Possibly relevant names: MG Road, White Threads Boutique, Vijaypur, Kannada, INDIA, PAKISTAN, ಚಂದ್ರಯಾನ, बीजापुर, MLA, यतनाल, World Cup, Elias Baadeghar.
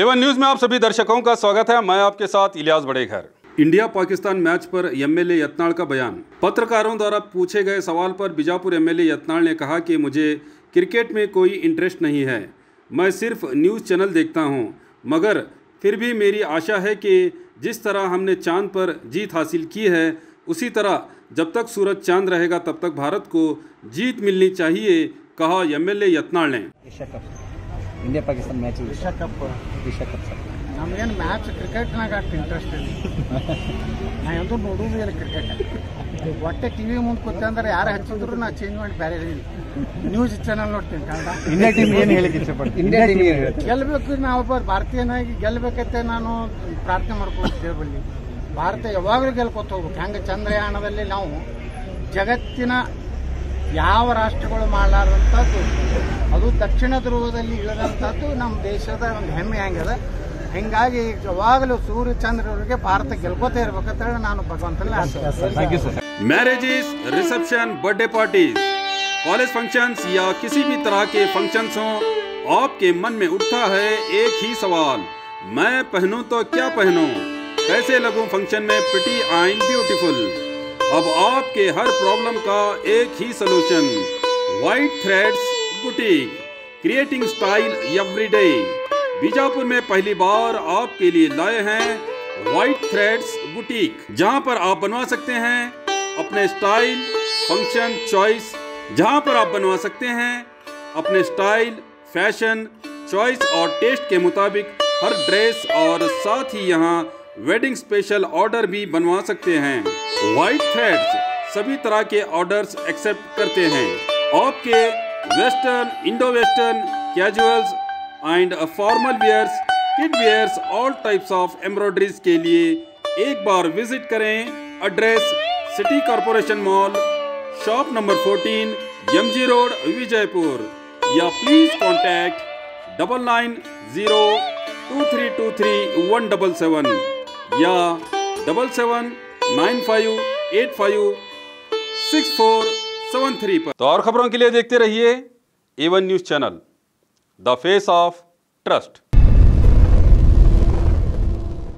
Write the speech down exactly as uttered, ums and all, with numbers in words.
ए one news में आप सभी दर्शकों का स्वागत है। मैं आपके साथ इलियास बड़ेघर। इंडिया पाकिस्तान मैच पर एम एल ए यतनाल का बयान। पत्रकारों द्वारा पूछे गए सवाल पर बीजापुर M L A यतनाल ने कहा कि मुझे क्रिकेट में कोई इंटरेस्ट नहीं है, मैं सिर्फ न्यूज़ चैनल देखता हूं। मगर फिर भी मेरी आशा है कि जिस तरह हमने चांद पर जीत हासिल की है, उसी तरह जब तक सूरज चांद रहेगा तब तक भारत को जीत मिलनी चाहिए, कहा एम एल ए यतनाल ने। इंडिया पाकिस्तान मैच विश्व कप विश्व कप नम्गे मैच क्रिकेटनाग अಷ್ಟು ಇಂಟ್ರೆಸ್ಟ್ ಇಲ್ಲ। ನಾನು ಎಂದೂ ನೋಡುವುದಿಲ್ಲ ಕ್ರಿಕೆಟ್। ಒಟ್ಟೆ ಟಿವಿ ಮುಂದೆ ಕೂತೆ ಅಂದ್ರೆ ಯಾರು ಹಚ್ಚಿದ್ರು ನಾನು ಚೇಂಜ್ ಮಾಡಿ ಬೇರೆ ಇಲ್ಲ, ನ್ಯೂಸ್ ಚಾನೆಲ್ ನೋಡ್ತೀನಿ ಕನ್ನಡ। ಇಂಡಿಯಾ ಟೀಮ್ ಏನು ಹೇಳಕ್ಕೆ ಇಷ್ಟಪಡ್ತೀನಿ? ಇಂಡಿಯಾ ಟೀಮ್ ಗೆಲ್ಲಬೇಕು, ನಾವು ಒಬ್ಬ ಭಾರತೀಯನಾಗಿ ಗೆಲ್ಲಬೇಕಂತ ನಾನು ಪ್ರಾರ್ಥನೆ ಮಾಡ್ಕೊಳ್ತೇವೆ ಬಲ್ಲಿ। ಭಾರತ ಯಾವಾಗಲೂ ಗೆಲ್ಕೋತ ಹೋಗಬೇಕು। ಹಂಗೆ ಚಂದ್ರಯಾನದಲ್ಲಿ ನಾವು ಜಗತ್ತಿನ ಯಾವ ರಾಷ್ಟ್ರಗಳು ಮಾಡಲಾರಂಥದ್ದು, ಅದು ದಕ್ಷಿಣ ಧ್ರುವದಲ್ಲಿ ಇಳಿದಂಥದ್ದು ನಮ್ಮ ದೇಶದ ಒಂದು ಹೆಮ್ಮೆ ಆಗಿದೆ। ಹೀಗಾಗಿ ಯಾವಾಗಲೂ ಸೂರ್ಯ ಚಂದ್ರರಿಗೆ ಭಾರತ ಗೆಲ್ಕೋತಾ ಇರಬೇಕಂತ ಹೇಳಿ ನಾನು ಭಗವಂತನಲ್ಲಿ ಆಶಿಸ್ತೀನಿ। Marriages, reception, birthday parties, college functions या किसी भी तरह के फंक्शंस हो, आपके मन में उठता है एक ही सवाल, मैं पहनूं तो क्या पहनूं, कैसे लगूं फंक्शन में प्रिटी एंड ब्यूटीफुल। अब आपके हर प्रॉब्लम का एक ही solution, white threads boutique, creating style everyday. बीजापुर में पहली बार आपके लिए लाए हैं व्हाइट थ्रेड्स बुटीक, जहां पर आप बनवा सकते हैं अपने स्टाइल, फंक्शन चॉइस, जहां पर आप बनवा सकते हैं अपने स्टाइल, फैशन चॉइस और टेस्ट के मुताबिक हर ड्रेस, और साथ ही यहां वेडिंग स्पेशल ऑर्डर भी बनवा सकते हैं। व्हाइट थ्रेड्स सभी तरह के ऑर्डर्स एक्सेप्ट करते हैं। आपके western, Indo western, casuals and formal wears, kid wears, all types of embroideries के लिए एक बार विजिट करें। Address city corporation mall, shop number fourteen, M G road, Vijaypur, या please contact double nine zero two three two three one double seven, या double seven nine five eight five six four seven three पर। तो और खबरों के लिए देखते रहिए A one news channel, the face of trust.